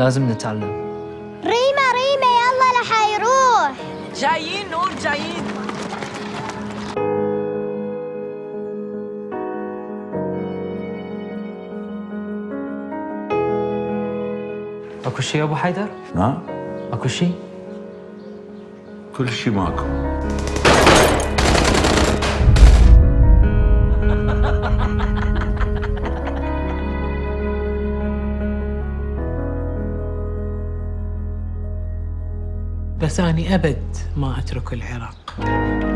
لازم نتعلم. ريما يلا لح يروح. جايين نور جايين. اكو شيء ابو حيدر؟ نعم. اكو شيء؟ كل شيء ماكو. بس أنا أبد ما أترك العراق.